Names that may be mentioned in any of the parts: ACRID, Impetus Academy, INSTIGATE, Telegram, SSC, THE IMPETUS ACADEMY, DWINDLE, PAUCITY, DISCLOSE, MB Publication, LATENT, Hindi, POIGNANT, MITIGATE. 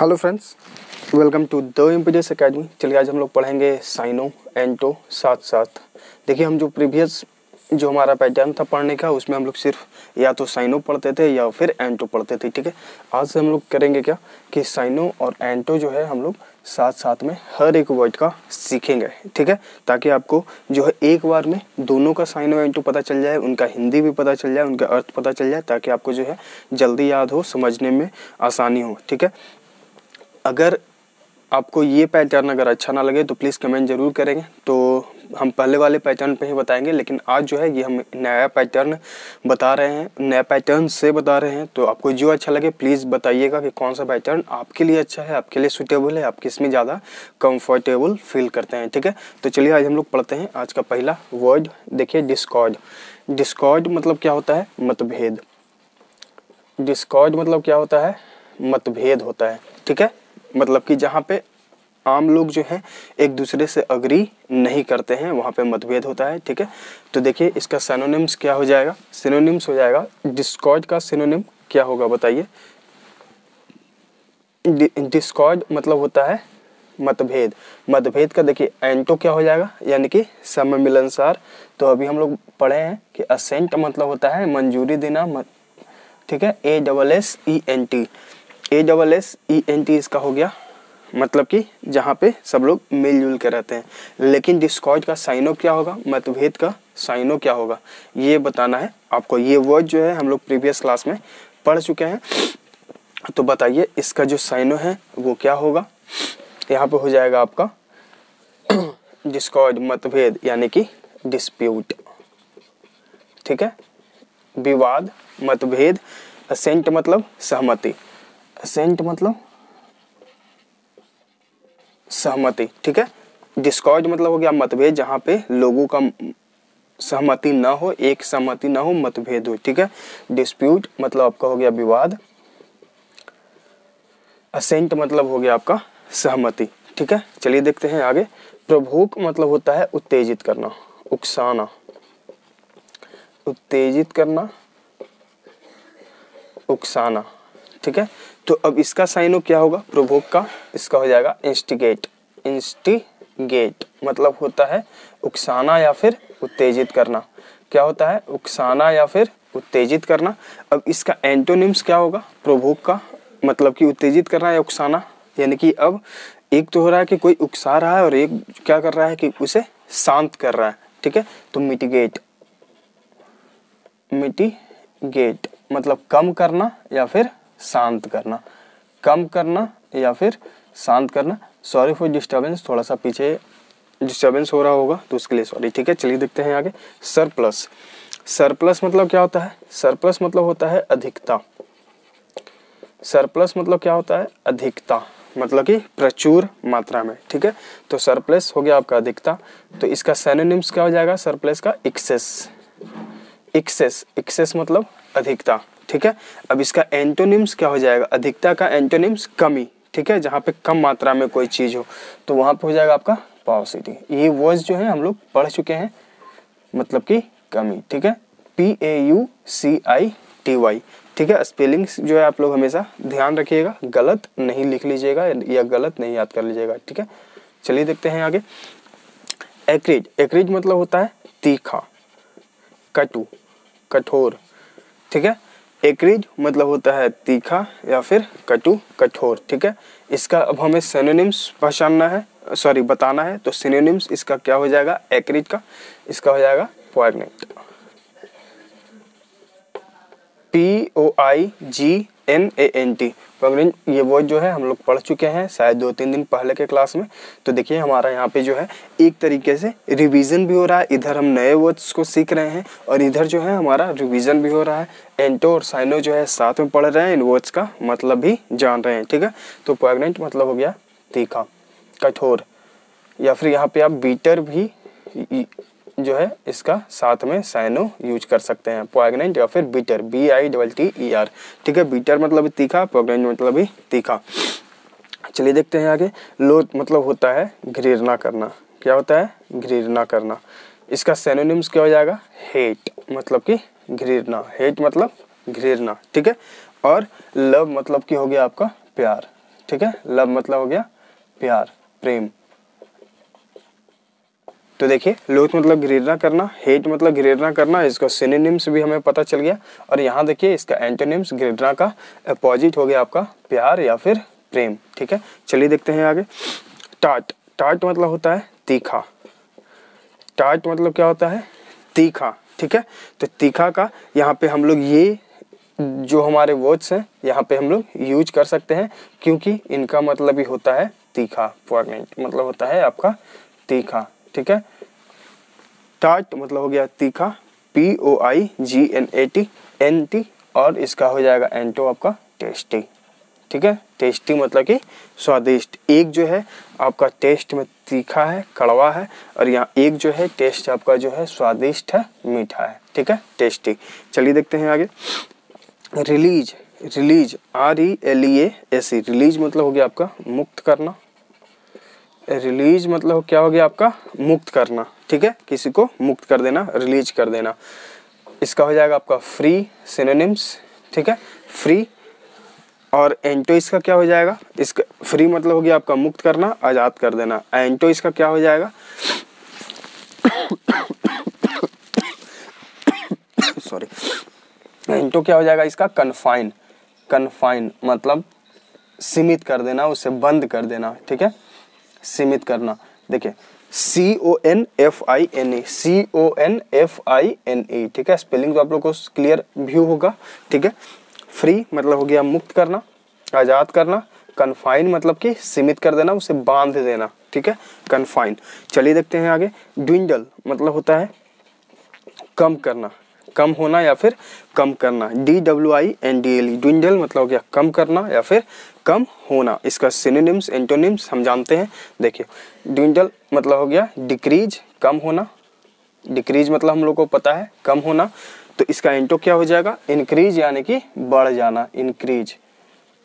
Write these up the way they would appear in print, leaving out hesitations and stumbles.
Hello friends, welcome to the Impetus Academy. चलिए आज हम लोग पढ़ेंगे साइनो एंटो साथ साथ। देखिए, हम जो प्रीवियस जो हमारा पैटर्न था पढ़ने का, उसमें हम लोग सिर्फ या तो साइनो पढ़ते थे या फिर एंटो पढ़ते थे। ठीक है, आज से हम लोग करेंगे क्या कि साइनो और एंटो जो है हम लोग साथ साथ में हर एक वर्ड का सीखेंगे। ठीक है, ताकि आपको जो है एक बार में दोनों का साइनो एंटो पता चल जाए, उनका हिंदी भी पता चल जाए, उनका अर्थ पता चल जाए, ताकि आपको जो है जल्दी याद हो, समझने में आसानी हो। ठीक है, अगर आपको ये पैटर्न अगर अच्छा ना लगे तो प्लीज़ कमेंट ज़रूर करेंगे। तो हम पहले वाले पैटर्न पे ही बताएंगे, लेकिन आज जो है ये हम नया पैटर्न बता रहे हैं, नया पैटर्न से बता रहे हैं। तो आपको जो अच्छा लगे प्लीज़ बताइएगा कि कौन सा पैटर्न आपके लिए अच्छा है, आपके लिए सूटेबल है, आप किस में ज़्यादा कंफर्टेबल फील करते हैं। ठीक है, तो चलिए आज हम लोग पढ़ते हैं। आज का पहला वर्ड देखिए, डिस्कॉर्ड। डिस्कॉर्ड मतलब क्या होता है? मतभेद। डिस्कॉर्ड मतलब क्या होता है? मतभेद होता है। ठीक है, मतलब कि जहाँ पे आम लोग जो हैं एक दूसरे से अग्री नहीं करते हैं, वहाँ पे मतभेद होता है। ठीक है, तो देखिए इसका सिनोनिम्स क्या हो जाएगा? सिनोनिम्स हो जाएगा, डिस्कॉर्ड का सिनोनिम क्या होगा बताइए? डिस्कॉर्ड मतलब होता है मतभेद। मतभेद का देखिए एंटो क्या हो जाएगा, यानी कि सममिलनसार। तो अभी हम लोग पढ़े हैं कि असेंट मतलब होता है मंजूरी देना। ठीक है, ASSENT इसका हो गया, मतलब कि जहाँ पे सब लोग मिलजुल के रहते हैं। लेकिन डिस्कॉर्ड का साइनो क्या होगा, मतभेद का साइनो क्या होगा, ये बताना है आपको। ये वर्ड जो है हम लोग प्रीवियस क्लास में पढ़ चुके हैं। तो बताइए इसका जो साइनो है वो क्या होगा? यहाँ पे हो जाएगा आपका डिस्कॉर्ड मतभेद, यानी कि डिस्प्यूट। ठीक है, विवाद, मतभेद। असेंट मतलब सहमति, असेंट मतलब सहमति। ठीक है, डिस्कॉर्ड मतलब हो गया मतभेद, जहाँ पे लोगों का सहमति ना हो, एक सहमति ना हो, मतभेद हो। ठीक है, डिस्प्यूट मतलब आपका हो गया विवाद, असेंट मतलब हो गया आपका सहमति। ठीक है, चलिए देखते हैं आगे। प्रभोक मतलब होता है उत्तेजित करना, उकसाना, उत्तेजित करना, उकसाना। ठीक है, तो अब इसका साइनो क्या होगा प्रोवोक का? इसका हो जाएगा इंस्टिगेट। इंस्टिगेट मतलब होता है उकसाना या फिर उत्तेजित करना। क्या होता है? उकसाना या फिर उत्तेजित करना। अब इसका एंटोनिम्स क्या होगा प्रोवोक का, मतलब कि उत्तेजित करना या उकसाना? यानी कि अब एक तो हो रहा है कि कोई उकसा रहा है और एक क्या कर रहा है कि उसे शांत कर रहा है। ठीक है, तो मिटिगेट। मिटिगेट मतलब कम करना या फिर शांत करना, कम करना या फिर शांत करना। सॉरी फॉर डिस्टर्बेंस, थोड़ा सा पीछे डिस्टर्बेंस हो रहा होगा तो उसके लिए सॉरी। ठीक है, चलिए देखते हैं आगे। सरप्लस। सरप्लस मतलब क्या होता है? सरप्लस मतलब होता है अधिकता। सरप्लस मतलब क्या होता है? अधिकता, मतलब कि प्रचुर मात्रा में। ठीक है, तो सरप्लस हो गया आपका अधिकता। तो इसका सिनोनिम्स क्या हो जाएगा सरप्लस का? एक्सेस। एक्सेस, एक्सेस मतलब अधिकता। ठीक है, अब इसका एंटोनिम्स क्या हो जाएगा? अधिकता का एंटोनिम्स कमी। ठीक है, जहाँ पे कम मात्रा में कोई चीज़ हो तो वहाँ पे हो जाएगा आपका paucity। ये वर्ड्स जो है हम लोग पढ़ चुके हैं, मतलब कि कमी। ठीक है, PAUCITY। ठीक है, स्पेलिंग्स जो है आप लोग हमेशा ध्यान रखिएगा, गलत नहीं लिख लीजिएगा या गलत नहीं याद कर लीजिएगा। ठीक है, चलिए देखते हैं आगे। एक्रिड। एक्रिड मतलब होता है तीखा, कटु, कठोर। ठीक है, एक्रिड मतलब होता है तीखा या फिर कटु, कठोर। ठीक है, इसका अब हमें सिनोनिम्स पहचानना है, सॉरी बताना है। तो सिनोनिम्स इसका क्या हो जाएगा एक्रिड का? इसका हो जाएगा पॉइग्नेंट, POIGNANT। पॉइग्नेंट ये वर्ड जो है हम लोग पढ़ चुके हैं शायद 2-3 दिन पहले के क्लास में। तो देखिए हमारा यहाँ पे जो है एक तरीके से रिवीजन भी हो रहा है, इधर हम नए वर्ड्स को सीख रहे हैं और इधर जो है हमारा रिवीजन भी हो रहा है। एंटो और साइनो जो है साथ में पढ़ रहे हैं, इन वर्ड्स का मतलब भी जान रहे हैं। ठीक है, तो पॉइग्नेंट मतलब हो गया तीखा, कठोर, या फिर यहाँ पे आप बीटर भी जो है इसका साथ में साइनो यूज कर सकते हैं। पॉइग्नेंट या फिर बीटर, BITTER। ठीक है, बीटर मतलब तीखा, पॉइग्नेंट मतलब भी तीखा। चलिए देखते हैं आगे। लोट मतलब होता है घृणा करना। क्या होता है? घृणा करना। इसका सिनोनिम्स क्या हो जाएगा? हेट मतलब कि घृणा, हेट मतलब घृणा। ठीक है, और लव मतलब कि हो गया आपका प्यार। ठीक है, लव मतलब हो गया प्यार प्रेम। तो देखिए लोथ मतलब घृणा करना, हेट मतलब घृणा करना, इसका सिनोनिम्स भी हमें पता चल गया। और यहाँ देखिए इसका एंटोनिम्स घृणा का अपोजिट हो गया आपका प्यार या फिर प्रेम। ठीक है, चलिए देखते हैं आगे। टाट, टाट मतलब होता है तीखा। टाट मतलब क्या होता है? तीखा। ठीक है, तो तीखा का यहाँ पे हम लोग ये जो हमारे वर्ड्स हैं यहाँ पे हम लोग यूज कर सकते हैं क्योंकि इनका मतलब ही होता है तीखा। पॉइंट मतलब होता है आपका तीखा। ठीक है, टाट मतलब हो गया तीखा, POIGNAT एंटी, और इसका हो जाएगा एंटो आपका टेस्टी। ठीक है, टेस्टी मतलब कि स्वादिष्ट। एक जो है आपका टेस्ट में तीखा है, कड़वा है, और यहाँ एक जो है टेस्ट आपका जो है स्वादिष्ट है, मीठा है। ठीक है, टेस्टी। चलिए देखते हैं आगे। रिलीज, रिलीज RELEASE, रिलीज मतलब हो गया आपका मुक्त करना। रिलीज मतलब क्या हो गया आपका? मुक्त करना। ठीक है, किसी को मुक्त कर देना, रिलीज कर देना। इसका हो जाएगा आपका फ्री, सिनोनिम्स। ठीक है, फ्री और एंटो इसका क्या हो जाएगा? इसका फ्री मतलब हो गया आपका मुक्त करना, आज़ाद कर देना। एंटो इसका क्या हो जाएगा? सॉरी, एंटो क्या हो जाएगा इसका? कन्फाइन। कन्फाइन मतलब सीमित कर देना, उसे बंद कर देना। ठीक है, सीमित करना। देखिए CONFINE, CONFINE। ठीक है, स्पेलिंग तो आप लोग को क्लियर व्यू होगा। ठीक है, फ्री मतलब हो गया मुक्त करना, आज़ाद करना। कन्फाइन मतलब कि सीमित कर देना, उसे बांध देना। ठीक है, कन्फाइन। चलिए देखते हैं आगे। ड्विंडल मतलब होता है कम करना, कम होना या फिर कम करना। DWINDLE, ड्विंडल मतलब हो गया कम करना या फिर कम होना। इसका सिनोनिम्स एंटोनिम्स हम जानते हैं। देखिए ड्विंडल मतलब हो गया डिक्रीज, कम होना। डिक्रीज मतलब हम लोग को पता है कम होना। तो इसका एंटो क्या हो जाएगा? इंक्रीज, यानी कि बढ़ जाना। इंक्रीज,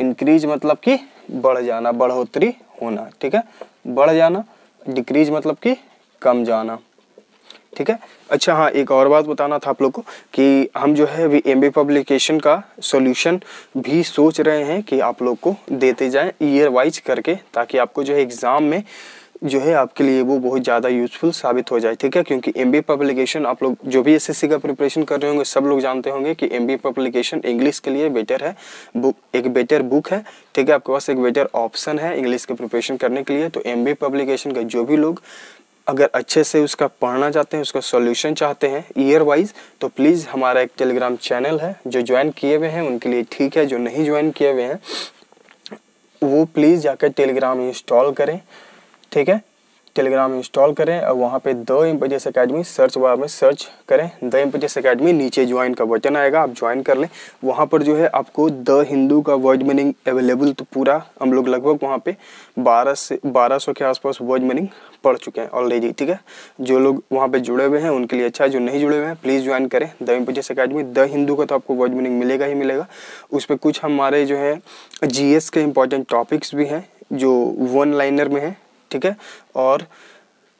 इंक्रीज मतलब कि बढ़ जाना, बढ़ोतरी होना। ठीक है, बढ़ जाना। डिक्रीज मतलब कि कम जाना। ठीक है, अच्छा हाँ, एक और बात बताना था आप लोग को कि हम जो है अभी MB पब्लिकेशन का सॉल्यूशन भी सोच रहे हैं कि आप लोग को देते जाएं ईयर वाइज करके, ताकि आपको जो है एग्ज़ाम में जो है आपके लिए वो बहुत ज़्यादा यूज़फुल साबित हो जाए। ठीक है, क्योंकि MB पब्लिकेशन आप लोग जो भी SSC का प्रिपरेशन कर रहे होंगे सब लोग जानते होंगे कि MB पब्लिकेशन इंग्लिश के लिए बेटर है, बुक एक बेटर बुक है। ठीक है, आपके पास एक बेटर ऑप्शन है इंग्लिश के प्रिपरेशन करने के लिए। तो MB पब्लिकेशन का जो भी लोग अगर अच्छे से उसका पढ़ना चाहते हैं, उसका सॉल्यूशन चाहते हैं ईयर वाइज, तो प्लीज़ हमारा एक टेलीग्राम चैनल है, जो ज्वाइन किए हुए हैं उनके लिए ठीक है, जो नहीं ज्वाइन किए हुए हैं वो प्लीज़ जाकर टेलीग्राम इंस्टॉल करें। ठीक है, टेलीग्राम इंस्टॉल करें और वहाँ पे the Impetus Academy search bar में सर्च करें, द इम्पेटस एकेडमी, नीचे ज्वाइन का बटन आएगा, आप ज्वाइन कर लें। वहाँ पर जो है आपको द हिंदू का वर्ड मीनिंग अवेलेबल, तो पूरा हम लोग लगभग वहाँ पे 1200 के आसपास वर्ड मीनिंग पढ़ चुके हैं ऑलरेडी। ठीक है, जो लोग वहाँ पे जुड़े हुए हैं उनके लिए अच्छा है, जो नहीं जुड़े हुए हैं प्लीज़ ज्वाइन करें the Impetus Academy. The Hindu का तो आपको वर्ड मीनिंग मिलेगा ही मिलेगा, उस पर कुछ हमारे जो है GS के इम्पॉर्टेंट टॉपिक्स भी हैं जो 1 लाइनर में हैं। ठीक है, और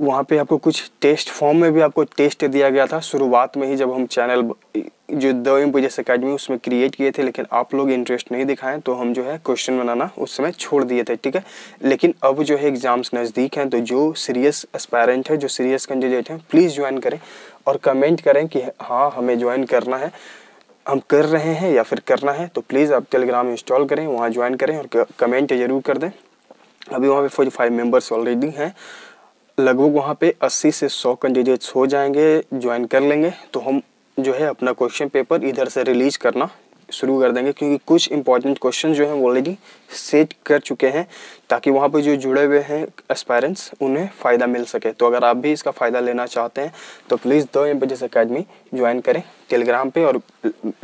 वहाँ पे आपको कुछ टेस्ट फॉर्म में भी आपको टेस्ट दिया गया था शुरुआत में ही, जब हम चैनल जो द इम्पेटस एकेडमी उसमें क्रिएट किए थे, लेकिन आप लोग इंटरेस्ट नहीं दिखाएं तो हम जो है क्वेश्चन बनाना उस समय छोड़ दिए थे। ठीक है, लेकिन अब जो है एग्ज़ाम्स नज़दीक हैं, तो जो सीरियस एस्पायरेंट है, जो सीरियस कैंडिडेट हैं, प्लीज़ ज्वाइन करें और कमेंट करें कि हाँ हमें ज्वाइन करना है, हम कर रहे हैं या फिर करना है। तो प्लीज़ आप टेलीग्राम इंस्टॉल करें, वहाँ ज्वाइन करें और कमेंट ज़रूर कर दें। अभी वहाँ पे 45 मेंबर्स ऑलरेडी हैं, लगभग वहाँ पे 80 से 100 कैंडिडेट्स हो जाएंगे, ज्वाइन कर लेंगे तो हम जो है अपना क्वेश्चन पेपर इधर से रिलीज करना शुरू कर देंगे, क्योंकि कुछ इंपॉर्टेंट क्वेश्चन जो हैं ऑलरेडी सेट कर चुके हैं, ताकि वहाँ पे जो जुड़े हुए हैं एस्पायरेंट्स उन्हें फ़ायदा मिल सके। तो अगर आप भी इसका फ़ायदा लेना चाहते हैं तो please the Impetus Academy join करें टेलीग्राम पे, और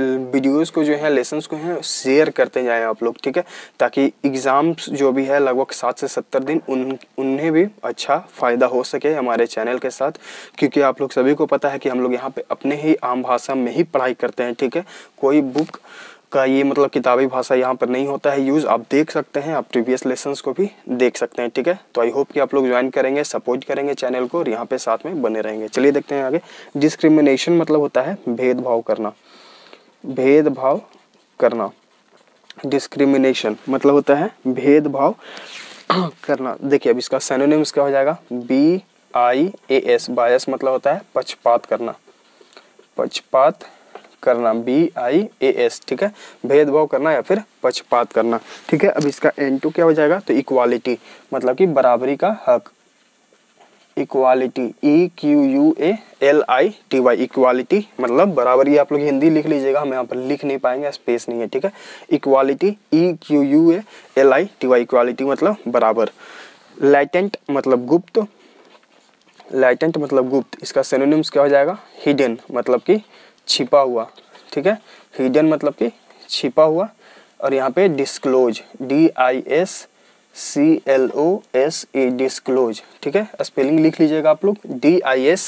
वीडियोस को जो है लेसन्स को हैं शेयर करते जाएं आप लोग। ठीक है, ताकि एग्ज़ाम्स जो भी है लगभग 60 से 70 दिन उन्हें भी अच्छा फ़ायदा हो सके हमारे चैनल के साथ, क्योंकि आप लोग सभी को पता है कि हम लोग यहाँ पे अपने ही आम भाषा में ही पढ़ाई करते हैं। ठीक है, कोई बुक का ये मतलब किताबी भाषा यहाँ पर नहीं होता है यूज़, आप देख सकते हैं, आप प्रीवियस लेसन्स को भी देख सकते हैं। ठीक है, तो आई होप कि आप लोग ज्वाइन करेंगे, सपोर्ट करेंगे चैनल को और यहाँ पे साथ में बने रहेंगे। चलिए देखते हैं आगे। डिस्क्रिमिनेशन मतलब होता है भेदभाव करना, भेदभाव करना। डिस्क्रिमिनेशन मतलब होता है भेदभाव करना। देखिए अब इसका सिनोनिम्स क्या हो जाएगा, बी आई ए एस, बायस मतलब होता है पक्षपात करना, पक्षपात करना, बी आई ए एस, ठीक है, भेदभाव करना या फिर पक्षपात करना, ठीक है। अब इसका N2 क्या हो जाएगा, तो इक्वालिटी मतलब कि बराबरी का हक, equality, E Q U A L I T Y, equality मतलब बराबरी। आप लोग हिंदी लिख लीजिएगा, हम यहाँ पर लिख नहीं पाएंगे, स्पेस नहीं है, ठीक है। Equality, E Q U A L I T Y, equality मतलब बराबर। लैटेंट मतलब गुप्त, लैटेंट मतलब गुप्त, इसका सिनोनिम्स क्या हो जाएगा, हिडन मतलब कि छिपा हुआ, ठीक है, हिडन मतलब कि छिपा हुआ। और यहाँ पे disclose, D I S C L O S E, disclose, ठीक है, स्पेलिंग लिख लीजिएगा आप लोग, D I S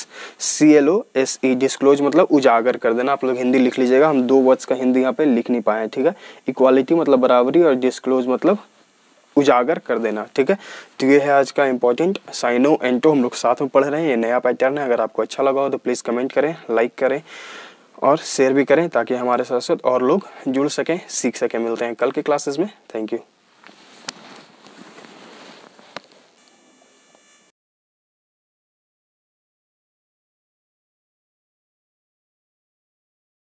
C L O S E, disclose मतलब उजागर कर देना। आप लोग हिंदी लिख लीजिएगा, हम दो वर्ड्स का हिंदी यहाँ पे लिख नहीं पाए, ठीक है। इक्वालिटी मतलब बराबरी और डिस्क्लोज मतलब उजागर कर देना, ठीक है। तो ये है आज का इंपॉर्टेंट साइनो एंटो, हम लोग साथ में पढ़ रहे हैं, ये नया पैटर्न है। अगर आपको अच्छा लगा हो तो प्लीज़ कमेंट करें, लाइक करें और शेयर भी करें, ताकि हमारे साथ साथ और लोग जुड़ सकें, सीख सकें। मिलते हैं कल के क्लासेस में, थैंक यू।